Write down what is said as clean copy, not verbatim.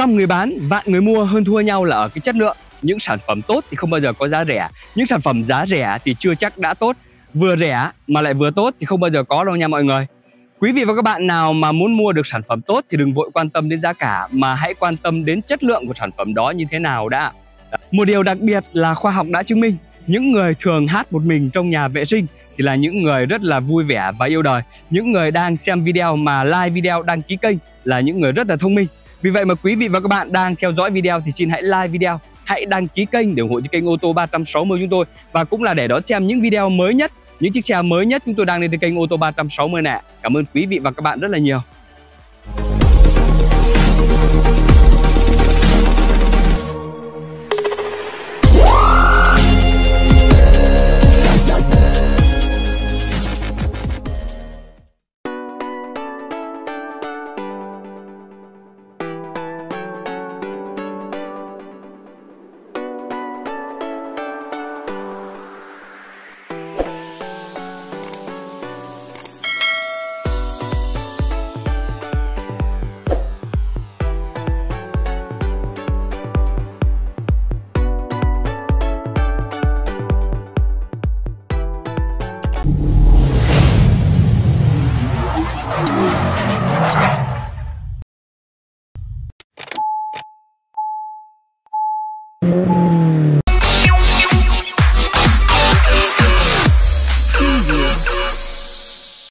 Trăm người bán, vạn người mua, hơn thua nhau là ở cái chất lượng. Những sản phẩm tốt thì không bao giờ có giá rẻ. Những sản phẩm giá rẻ thì chưa chắc đã tốt. Vừa rẻ mà lại vừa tốt thì không bao giờ có đâu nha mọi người. Quý vị và các bạn nào mà muốn mua được sản phẩm tốt thì đừng vội quan tâm đến giá cả, mà hãy quan tâm đến chất lượng của sản phẩm đó như thế nào đã. Một điều đặc biệt là khoa học đã chứng minh, những người thường hát một mình trong nhà vệ sinh thì là những người rất là vui vẻ và yêu đời. Những người đang xem video mà like video, đăng ký kênh là những người rất là thông minh. Vì vậy mà quý vị và các bạn đang theo dõi video thì xin hãy like video, hãy đăng ký kênh để ủng hộ cho kênh Ô tô 360 chúng tôi, và cũng là để đón xem những video mới nhất, những chiếc xe mới nhất chúng tôi đang lên trên kênh Ô tô 360 nè. Cảm ơn quý vị và các bạn rất là nhiều.